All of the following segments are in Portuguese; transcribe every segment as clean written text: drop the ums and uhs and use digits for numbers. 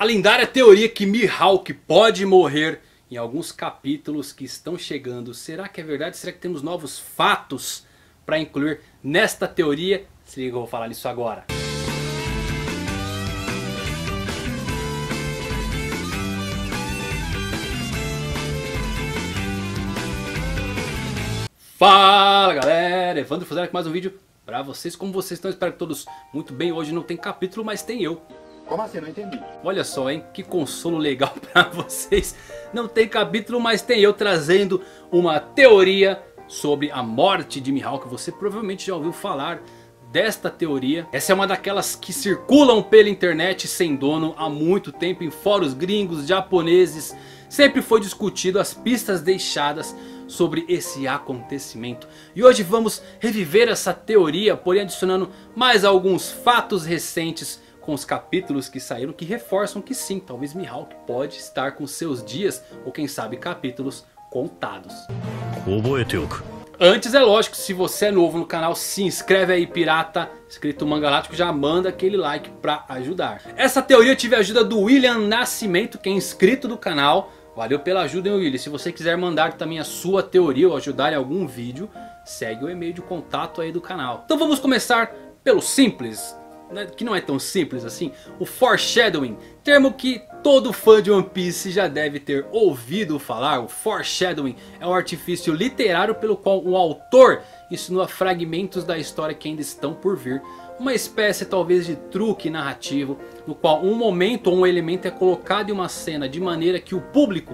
A lendária teoria que Mihawk pode morrer em alguns capítulos que estão chegando. Será que é verdade? Será que temos novos fatos para incluir nesta teoria? Se liga, eu vou falar nisso agora. Fala galera, Evandro Fuzera aqui com mais um vídeo pra vocês. Como vocês estão? Espero que todos muito bem. Hoje não tem capítulo, mas tem eu. Como assim? Não entendi. Olha só, hein? Que consolo legal pra vocês. Não tem capítulo, mas tem eu trazendo uma teoria sobre a morte de Mihawk. Você provavelmente já ouviu falar desta teoria. Essa é uma daquelas que circulam pela internet sem dono há muito tempo. Em fóruns gringos, japoneses. Sempre foi discutido as pistas deixadas sobre esse acontecimento. E hoje vamos reviver essa teoria, porém adicionando mais alguns fatos recentes com os capítulos que saíram, que reforçam que sim, talvez Mihawk pode estar com seus dias, ou quem sabe capítulos, contados. Antes, é lógico, se você é novo no canal, se inscreve aí, pirata, escrito Mangalático, já manda aquele like pra ajudar. Essa teoria tive a ajuda do William Nascimento, que é inscrito do canal. Valeu pela ajuda, hein, William? Se você quiser mandar também a sua teoria ou ajudar em algum vídeo, segue o e-mail de contato aí do canal. Então vamos começar pelo simples, que não é tão simples assim, o foreshadowing, termo que todo fã de One Piece já deve ter ouvido falar. O foreshadowing é um artifício literário pelo qual um autor insinua fragmentos da história que ainda estão por vir, uma espécie talvez de truque narrativo no qual um momento ou um elemento é colocado em uma cena de maneira que o público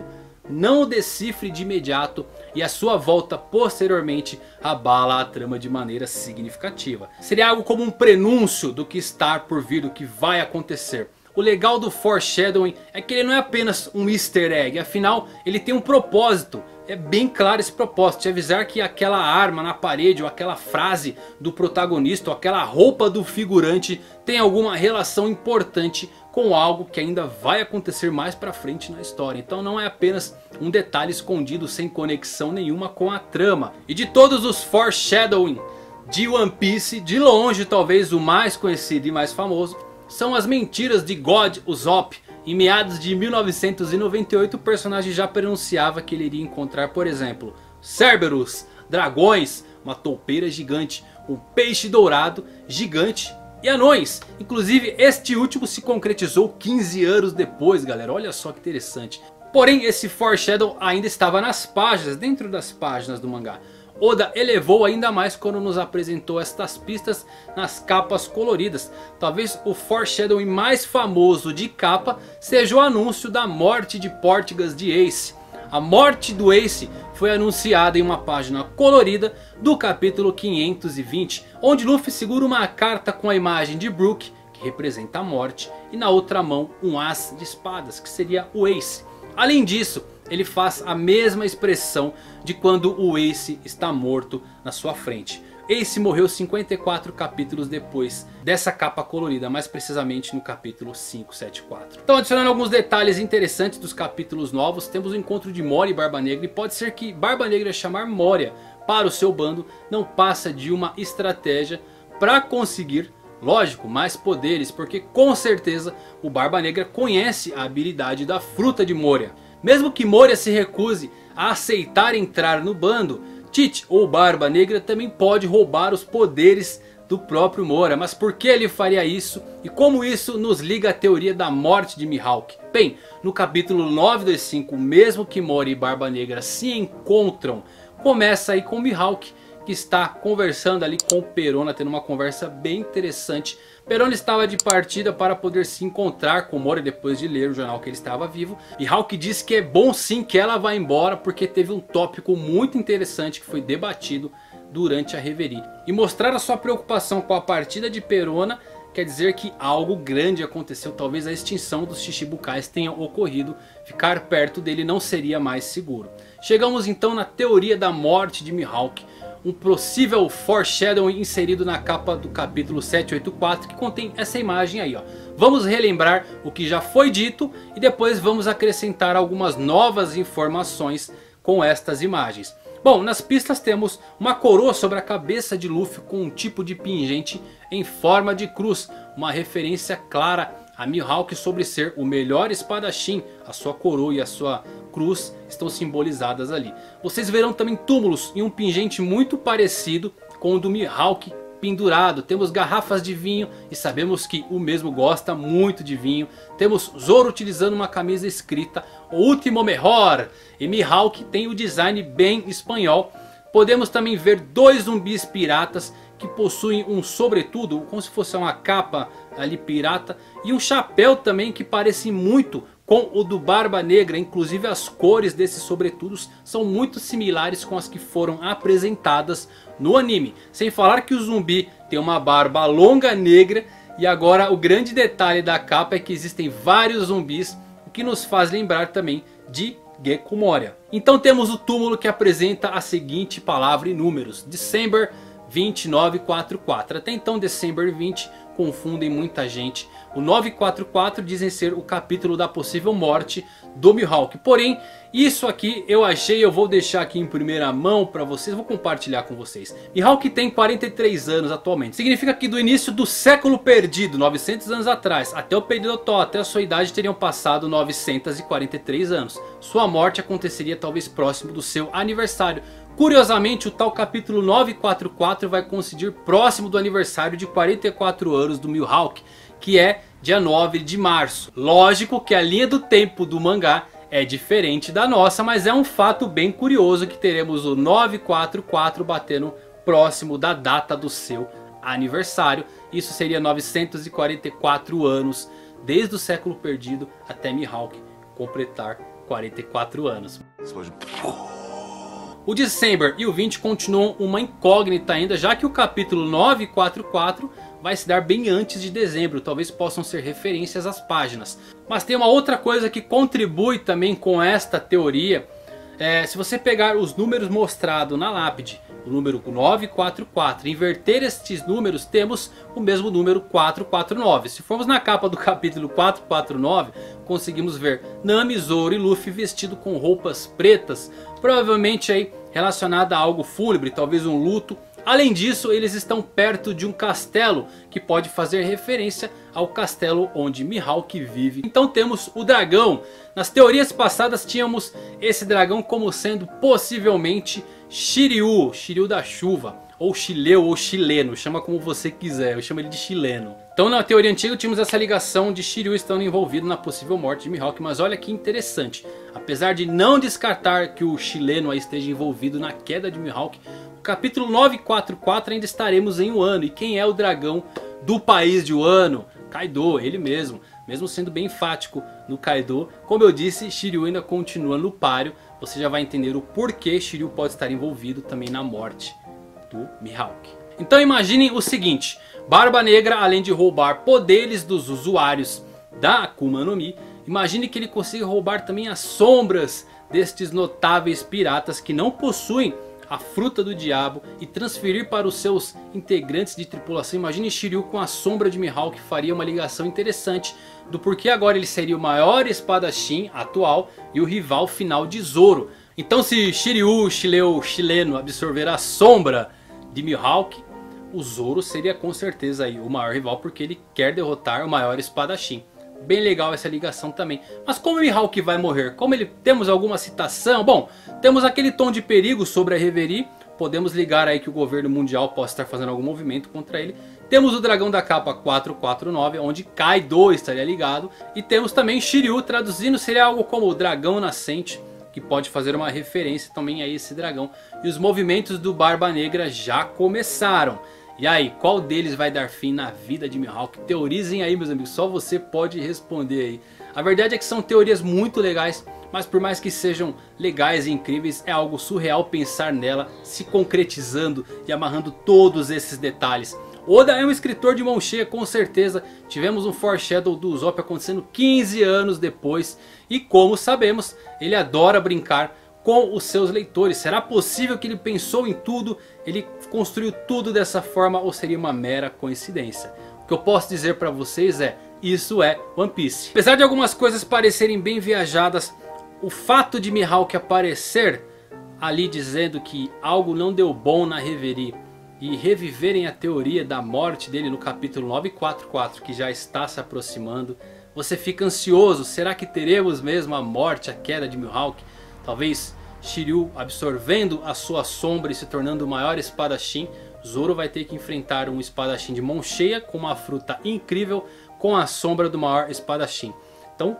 não decifre de imediato e a sua volta posteriormente abala a trama de maneira significativa. Seria algo como um prenúncio do que está por vir, do que vai acontecer. O legal do foreshadowing é que ele não é apenas um easter egg, afinal ele tem um propósito. É bem claro esse propósito, de avisar que aquela arma na parede ou aquela frase do protagonista ou aquela roupa do figurante tem alguma relação importante com algo que ainda vai acontecer mais pra frente na história. Então não é apenas um detalhe escondido sem conexão nenhuma com a trama. E de todos os foreshadowing de One Piece, de longe talvez o mais conhecido e mais famoso são as mentiras de God Usopp. Em meados de 1998 o personagem já pronunciava que ele iria encontrar, por exemplo, Cerberus, dragões, uma toupeira gigante, um peixe dourado gigante e anões. Inclusive este último se concretizou 15 anos depois, galera, olha só que interessante. Porém esse foreshadow ainda estava nas páginas, dentro das páginas do mangá. Oda elevou ainda mais quando nos apresentou estas pistas nas capas coloridas. Talvez o foreshadowing mais famoso de capa seja o anúncio da morte de Portgas D. Ace. A morte do Ace foi anunciada em uma página colorida do capítulo 520, onde Luffy segura uma carta com a imagem de Brook, que representa a morte, e na outra mão um as de espadas, que seria o Ace. Além disso, ele faz a mesma expressão de quando o Ace está morto na sua frente. Ace morreu 54 capítulos depois dessa capa colorida, mais precisamente no capítulo 574. Então, adicionando alguns detalhes interessantes dos capítulos novos, temos o encontro de Moria e Barba Negra, e pode ser que Barba Negra chamar Moria para o seu bando não passa de uma estratégia para conseguir, lógico, mais poderes, porque com certeza o Barba Negra conhece a habilidade da fruta de Moria. Mesmo que Moria se recuse a aceitar entrar no bando, Tite ou Barba Negra também pode roubar os poderes do próprio Moria. Mas por que ele faria isso? E como isso nos liga à teoria da morte de Mihawk? Bem, no capítulo 925, mesmo que Moria e Barba Negra se encontram, começa aí com Mihawk, que está conversando ali com Perona, tendo uma conversa bem interessante. Perona estava de partida para poder se encontrar com Moria depois de ler o jornal que ele estava vivo. E Hawk diz que é bom sim que ela vá embora, porque teve um tópico muito interessante que foi debatido durante a Reverie. E mostrar a sua preocupação com a partida de Perona quer dizer que algo grande aconteceu. Talvez a extinção dos Shichibukais tenha ocorrido. Ficar perto dele não seria mais seguro. Chegamos então na teoria da morte de Mihawk. Um possível foreshadowing inserido na capa do capítulo 784, que contém essa imagem aí, ó. Vamos relembrar o que já foi dito e depois vamos acrescentar algumas novas informações com estas imagens. Bom, nas pistas temos uma coroa sobre a cabeça de Luffy com um tipo de pingente em forma de cruz, uma referência clara a Mihawk sobre ser o melhor espadachim. A sua coroa e a sua cruz estão simbolizadas ali. Vocês verão também túmulos e um pingente muito parecido com o do Mihawk pendurado. Temos garrafas de vinho e sabemos que o mesmo gosta muito de vinho. Temos Zoro utilizando uma camisa escrita O Último Mejor. E Mihawk tem o design bem espanhol. Podemos também ver dois zumbis piratas que possuem um sobretudo, como se fosse uma capa ali pirata, e um chapéu também que parece muito com o do Barba Negra. Inclusive as cores desses sobretudos são muito similares com as que foram apresentadas no anime. Sem falar que o zumbi tem uma barba longa negra. E agora o grande detalhe da capa é que existem vários zumbis, o que nos faz lembrar também de Gecko Moria. Então temos o túmulo que apresenta a seguinte palavra em números: December 2944. Até então December 20 confundem muita gente. O 944 dizem ser o capítulo da possível morte do Mihawk. Porém, isso aqui eu achei, eu vou deixar aqui em primeira mão para vocês, vou compartilhar com vocês. Mihawk tem 43 anos atualmente. Significa que do início do século perdido, 900 anos atrás, até o período atual, até a sua idade, teriam passado 943 anos. Sua morte aconteceria talvez próximo do seu aniversário. Curiosamente, o tal capítulo 944 vai coincidir próximo do aniversário de 44 anos do Mihawk, que é dia 9 de março. Lógico que a linha do tempo do mangá é diferente da nossa, mas é um fato bem curioso que teremos o 944 batendo próximo da data do seu aniversário. Isso seria 944 anos, desde o século perdido até Mihawk completar 44 anos. O December e o 20 continuam uma incógnita ainda, já que o capítulo 944 vai se dar bem antes de dezembro. Talvez possam ser referências às páginas. Mas tem uma outra coisa que contribui também com esta teoria. Se você pegar os números mostrados na lápide, o número 944, inverter estes números, temos o mesmo número 449. Se formos na capa do capítulo 449, conseguimos ver Nami, Zoro e Luffy vestido com roupas pretas, provavelmente aí relacionada a algo fúnebre, talvez um luto. Além disso, eles estão perto de um castelo, que pode fazer referência ao castelo onde Mihawk vive. Então temos o dragão. Nas teorias passadas tínhamos esse dragão como sendo possivelmente Shiryu. Shiryu da chuva. Ou chileu ou chileno. Chama como você quiser. Eu chamo ele de chileno. Então na teoria antiga tínhamos essa ligação de Shiryu estando envolvido na possível morte de Mihawk. Mas olha que interessante. Apesar de não descartar que o chileno aí esteja envolvido na queda de Mihawk, capítulo 944 ainda estaremos em Wano. E quem é o dragão do país de Wano? Kaido, ele mesmo. Mesmo sendo bem enfático no Kaido. Como eu disse, Shiryu ainda continua no páreo. Você já vai entender o porquê Shiryu pode estar envolvido também na morte do Mihawk. Então imaginem o seguinte. Barba Negra, além de roubar poderes dos usuários da Akuma no Mi, imagine que ele consiga roubar também as sombras destes notáveis piratas que não possuem a fruta do diabo e transferir para os seus integrantes de tripulação. Imagine Shiryu com a sombra de Mihawk, faria uma ligação interessante do porquê agora ele seria o maior espadachim atual e o rival final de Zoro. Então se Shiryu, Shileu, Chileno absorver a sombra de Mihawk, o Zoro seria com certeza aí o maior rival, porque ele quer derrotar o maior espadachim. Bem legal essa ligação também. Mas como o Mihawk vai morrer? Como ele... Temos alguma citação? Bom, temos aquele tom de perigo sobre a Reverie. Podemos ligar aí que o governo mundial possa estar fazendo algum movimento contra ele. Temos o dragão da capa 449, onde Kaido estaria ligado. E temos também Shiryu, traduzindo seria algo como o dragão nascente, que pode fazer uma referência também a esse dragão. E os movimentos do Barba Negra já começaram. E aí, qual deles vai dar fim na vida de Mihawk? Teorizem aí, meus amigos, só você pode responder aí. A verdade é que são teorias muito legais, mas por mais que sejam legais e incríveis, é algo surreal pensar nela se concretizando e amarrando todos esses detalhes. Oda é um escritor de mão cheia, com certeza. Tivemos um foreshadow do Usopp acontecendo 15 anos depois. E como sabemos, ele adora brincar com os seus leitores. Será possível que ele pensou em tudo? Ele construiu tudo dessa forma? Ou seria uma mera coincidência? O que eu posso dizer para vocês é: isso é One Piece. Apesar de algumas coisas parecerem bem viajadas, o fato de Mihawk aparecer ali dizendo que algo não deu bom na Reverie e reviverem a teoria da morte dele no capítulo 944, que já está se aproximando, você fica ansioso. Será que teremos mesmo a morte, a queda de Mihawk? Talvez Shiryu absorvendo a sua sombra e se tornando o maior espadachim. Zoro vai ter que enfrentar um espadachim de mão cheia com uma fruta incrível, com a sombra do maior espadachim. Então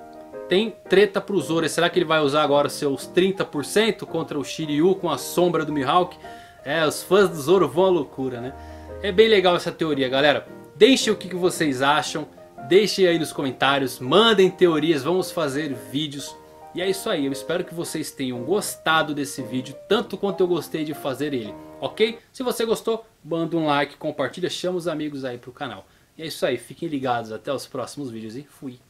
tem treta pro Zoro. Será que ele vai usar agora seus 30% contra o Shiryu com a sombra do Mihawk? É, os fãs do Zoro vão à loucura, né? É bem legal essa teoria, galera. Deixem o que vocês acham. Deixem aí nos comentários. Mandem teorias. Vamos fazer vídeos. E é isso aí. Eu espero que vocês tenham gostado desse vídeo. Tanto quanto eu gostei de fazer ele. Ok? Se você gostou, manda um like. Compartilha. Chama os amigos aí pro canal. E é isso aí. Fiquem ligados. Até os próximos vídeos. E fui.